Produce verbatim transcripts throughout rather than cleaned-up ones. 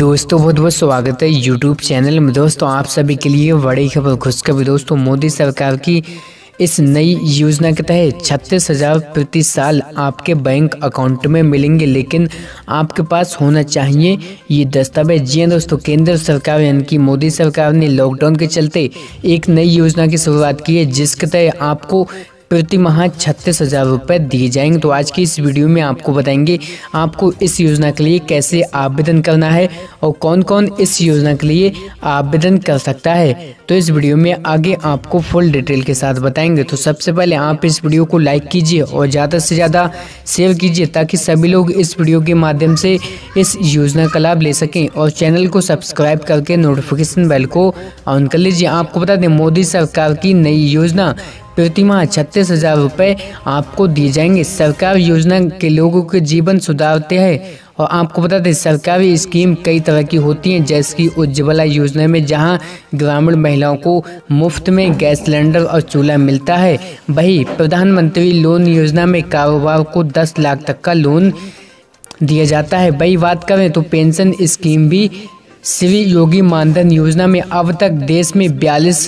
दोस्तों बहुत बहुत स्वागत है यूट्यूब चैनल में। दोस्तों आप सभी के लिए बड़ी खबर खुशखबरी। दोस्तों मोदी सरकार की इस नई योजना के तहत छत्तीस हज़ार प्रति साल आपके बैंक अकाउंट में मिलेंगे, लेकिन आपके पास होना चाहिए ये दस्तावेज। जी दोस्तों, केंद्र सरकार यानी कि मोदी सरकार ने लॉकडाउन के चलते एक नई योजना की शुरुआत की है, जिसके तहत आपको प्रति माह छत्तीस हज़ार रुपये दिए जाएंगे। तो आज की इस वीडियो में आपको बताएंगे आपको इस योजना के लिए कैसे आवेदन करना है और कौन कौन इस योजना के लिए आवेदन कर सकता है। तो इस वीडियो में आगे आपको फुल डिटेल के साथ बताएंगे। तो सबसे पहले आप इस वीडियो को लाइक कीजिए और ज़्यादा से ज़्यादा शेयर कीजिए, ताकि सभी लोग इस वीडियो के माध्यम से इस योजना का लाभ ले सकें, और चैनल को सब्सक्राइब करके नोटिफिकेशन बेल को ऑन कर लीजिए। आपको बता दें, मोदी सरकार की नई योजना प्रति माह छत्तीस हज़ार रुपये आपको दिए जाएंगे। सरकार योजना के लोगों के जीवन सुधारते हैं, और आपको बता दें सरकारी स्कीम कई तरह की होती हैं, जैसे कि उज्ज्वला योजना में जहां ग्रामीण महिलाओं को मुफ्त में गैस सिलेंडर और चूल्हा मिलता है, वहीं प्रधानमंत्री लोन योजना में कारोबार को दस लाख तक का लोन दिया जाता है। वही बात करें तो पेंशन स्कीम भी श्री योगी मानधन योजना में अब तक देश में बयालीस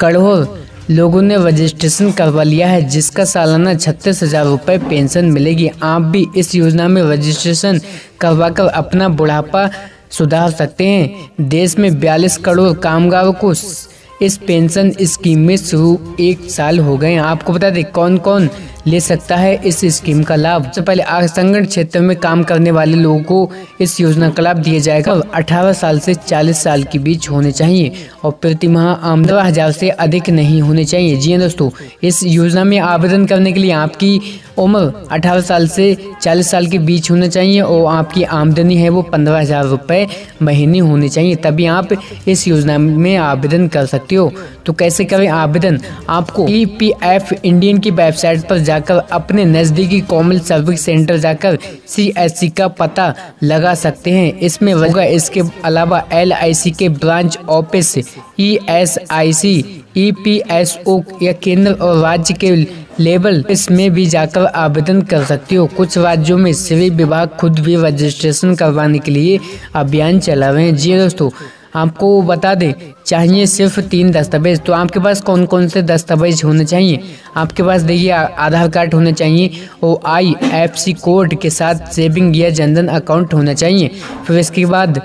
करोड़ लोगों ने रजिस्ट्रेशन करवा लिया है, जिसका सालाना छत्तीस हज़ार रुपये पेंशन मिलेगी। आप भी इस योजना में रजिस्ट्रेशन करवाकर अपना बुढ़ापा सुधार सकते हैं। देश में बयालीस करोड़ कामगारों को इस पेंशन स्कीम में शुरू एक साल हो गए हैं। आपको बता दें कौन कौन ले सकता है इस स्कीम का लाभ। सबसे पहले असंगठित क्षेत्र में काम करने वाले लोगों को इस योजना का लाभ दिया जाएगा। अठारह साल से चालीस साल के बीच होने चाहिए और प्रति माह आमदनी हजार से अधिक नहीं होने चाहिए। जी दोस्तों, इस योजना में आवेदन करने के लिए आपकी उम्र अठारह साल से चालीस साल के बीच होना चाहिए और आपकी आमदनी है वो पंद्रह हज़ार रुपये महीने होने चाहिए, तभी आप इस योजना में आवेदन कर सकते हो। तो कैसे करें आवेदन? आपको ई पी एफ इंडियन की वेबसाइट पर जाकर अपने नज़दीकी कॉमन सर्विस सेंटर जाकर सी एस सी का पता लगा सकते हैं। इसमें होगा इसके अलावा एल आई सी के branch office, E S I C, E P S O या केंद्र और राज्य के लेवल इसमें भी जाकर आवेदन कर सकते हो। कुछ राज्यों में श्री विभाग खुद भी रजिस्ट्रेशन करवाने के लिए अभियान चला रहे हैं। जी दोस्तों, आपको बता दें चाहिए सिर्फ तीन दस्तावेज। तो आपके पास कौन कौन से दस्तावेज होने चाहिए? आपके पास देखिए आधार कार्ड होना चाहिए और आई एफ सी कोड के साथ सेविंग या जनधन अकाउंट होना चाहिए। फिर इसके बाद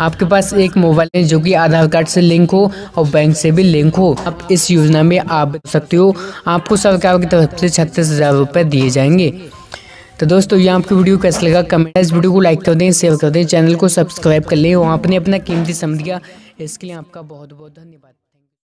आपके पास एक मोबाइल है जो कि आधार कार्ड से लिंक हो और बैंक से भी लिंक हो। आप इस योजना में आप सकते हो। आपको सरकार की तरफ से छत्तीस हज़ार रुपये दिए जाएंगे। तो दोस्तों ये आपकी वीडियो कैसा लगा कमेंट, इस वीडियो को लाइक कर दें, शेयर कर दें, चैनल को सब्सक्राइब कर लें और आपने अपना कीमती समय दिया, इसके लिए आपका बहुत बहुत धन्यवाद।